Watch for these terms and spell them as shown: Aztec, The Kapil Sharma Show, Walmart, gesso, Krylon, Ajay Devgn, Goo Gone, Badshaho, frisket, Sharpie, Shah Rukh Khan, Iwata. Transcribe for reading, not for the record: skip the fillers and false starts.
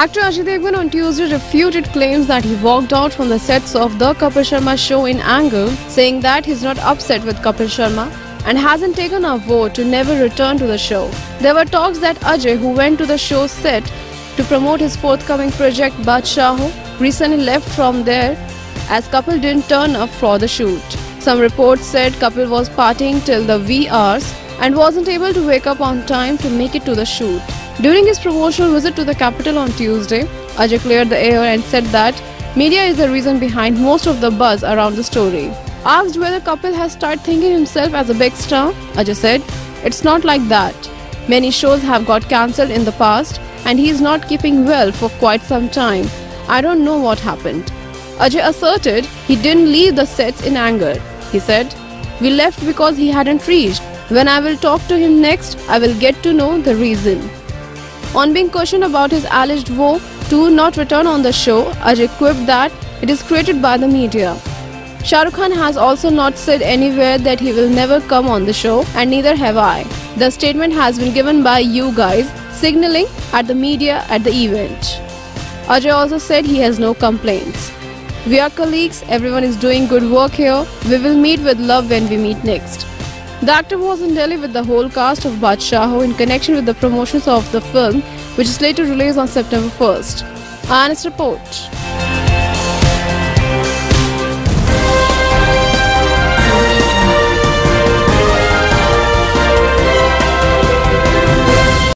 Actor Ajay Devgn on Tuesday refuted claims that he walked out from the sets of The Kapil Sharma Show in anger, saying that he's not upset with Kapil Sharma and hasn't taken a vow to never return to the show. There were talks that Ajay, who went to the show set to promote his forthcoming project Badshaho, recently left from there as Kapil didn't turn up for the shoot. Some reports said Kapil was partying till the wee hours and wasn't able to wake up on time to make it to the shoot. During his promotional visit to the capital on Tuesday, Ajay cleared the air and said that media is the reason behind most of the buzz around the story. Asked whether Kapil has started thinking himself as a big star, Ajay said, "It's not like that. Many shows have got cancelled in the past and he is not keeping well for quite some time. I don't know what happened." Ajay asserted he didn't leave the sets in anger. He said, "We left because he hadn't reached. When I will talk to him next, I will get to know the reason." On being questioned about his alleged vow to not return on the show, Ajay quipped that it is created by the media. Shah Rukh Khan has also not said anywhere that he will never come on the show, and neither have I. The statement has been given by you guys, signalling at the media at the event. Ajay also said he has no complaints. "We are colleagues, everyone is doing good work here. We will meet with love when we meet next." The actor was in Delhi with the whole cast of Badshaho in connection with the promotions of the film, which is later released on September 1st. Anand's report.